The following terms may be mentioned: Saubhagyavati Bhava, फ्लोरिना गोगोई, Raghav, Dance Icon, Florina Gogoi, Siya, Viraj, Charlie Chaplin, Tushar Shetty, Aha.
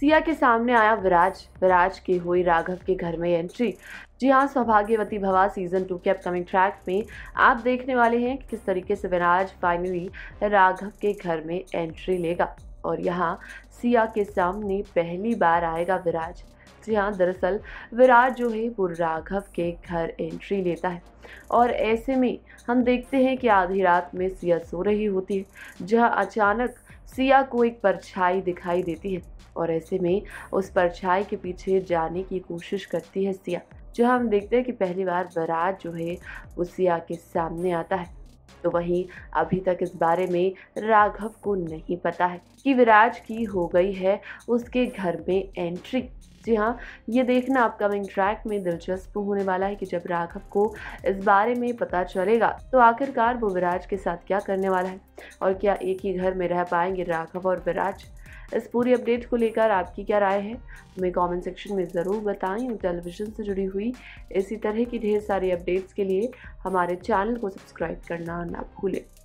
सिया के सामने आया विराज। विराज की हुई राघव के घर में एंट्री। जी हाँ, सौभाग्यवती भवा सीजन 2 के अपकमिंग ट्रैक में आप देखने वाले हैं कि किस तरीके से विराज फाइनली राघव के घर में एंट्री लेगा और यहाँ सिया के सामने पहली बार आएगा विराज। जी हाँ, दरअसल विराज जो है वो राघव के घर एंट्री लेता है और ऐसे में हम देखते हैं कि आधी रात में सिया सो रही होती है, जहाँ अचानक सिया को एक परछाई दिखाई देती है और ऐसे में उस परछाई के पीछे जाने की कोशिश करती है सिया, जहाँ हम देखते हैं कि पहली बार विराज जो है वो सिया के सामने आता है। तो वहीं अभी तक इस बारे में राघव को नहीं पता है कि विराज की हो गई है उसके घर में एंट्री। जी हाँ, ये देखना अपकमिंग ट्रैक में दिलचस्प होने वाला है कि जब राघव को इस बारे में पता चलेगा तो आखिरकार वो विराज के साथ क्या करने वाला है और क्या एक ही घर में रह पाएंगे राघव और विराज। इस पूरी अपडेट को लेकर आपकी क्या राय है हमें कमेंट सेक्शन में ज़रूर बताएं। और टेलीविज़न से जुड़ी हुई इसी तरह की ढेर सारी अपडेट्स के लिए हमारे चैनल को सब्सक्राइब करना ना भूलें।